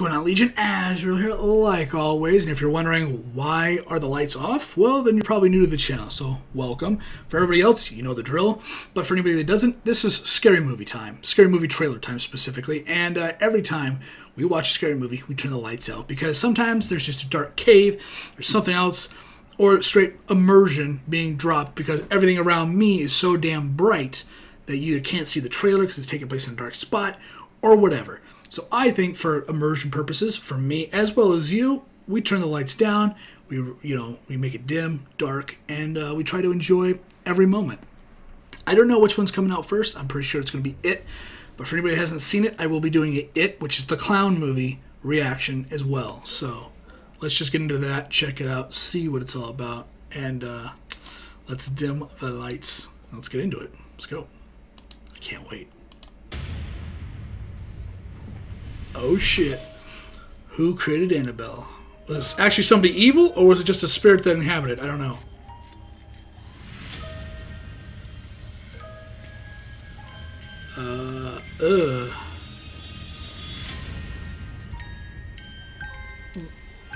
going on, Legion? As you're here like always, and if you're wondering why are the lights off, well then you're probably new to the channel, so welcome. For everybody else, you know the drill, but for anybody that doesn't, this is scary movie time, scary movie trailer time specifically, and every time we watch a scary movie, we turn the lights out, because sometimes there's just a dark cave, there's something else, or straight immersion being dropped because everything around me is so damn bright that you either can't see the trailer because it's taking place in a dark spot, or whatever. So I think for immersion purposes, for me as well as you, we turn the lights down, we make it dim, dark, and we try to enjoy every moment. I don't know which one's coming out first. I'm pretty sure it's going to be It, but for anybody who hasn't seen it, I will be doing It, which is the clown movie reaction as well. So let's just get into that, check it out, see what it's all about, and let's dim the lights. Let's get into it. Let's go. I can't wait. Oh shit. Who created Annabelle? Was this actually somebody evil, or was it just a spirit that inhabited? I don't know.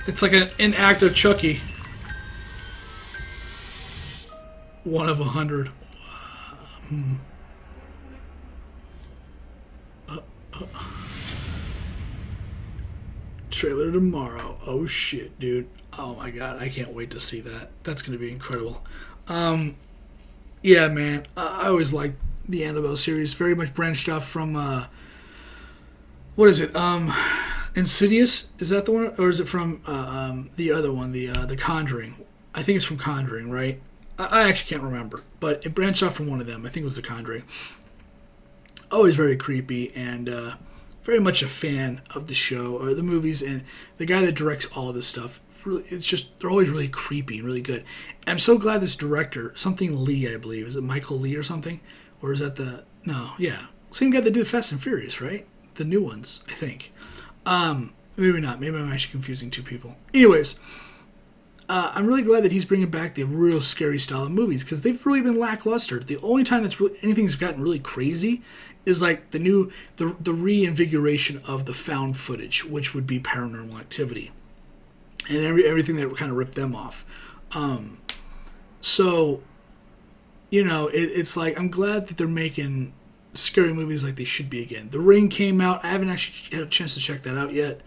It's like an inactive Chucky. 1 of 100. Trailer tomorrow. Oh shit, dude. Oh my god, I can't wait to see that. That's gonna be incredible. Yeah, man, I always liked the Annabelle series. Very much branched off from what is it? Insidious? Is that the one, or is it from the other one, the Conjuring? I think it's from Conjuring, right? I actually can't remember, but it branched off from one of them. I think it was the Conjuring. Always very creepy, and very much a fan of the show or the movies, and the guy that directs all this stuff, really, it's just, they're always really creepy and really good. And I'm so glad this director, something Lee, I believe, is it Michael Lee or something? Or is that the, no, yeah. Same guy that did Fast and Furious, right? The new ones, I think. Maybe not, maybe I'm actually confusing two people. Anyways, I'm really glad that he's bringing back the real scary style of movies, because they've really been lackluster. The only time that's really, anything's gotten really crazy is like the new, the reinvigoration of the found footage, which would be Paranormal Activity, and everything that kind of ripped them off. So, you know, it's like, I'm glad that they're making scary movies like they should be again. The Ring came out. I haven't actually had a chance to check that out yet,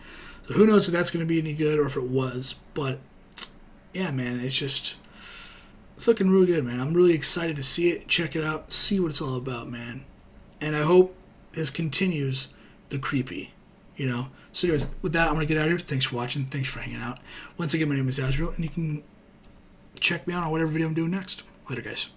so who knows if that's going to be any good or if it was, but yeah, man, it's just, it's looking really good, man. I'm really excited to see it, check it out, see what it's all about, man. And I hope this continues the creepy, you know. So anyways, with that, I'm going to get out of here. Thanks for watching. Thanks for hanging out. Once again, my name is Azrael, and you can check me out on whatever video I'm doing next. Later, guys.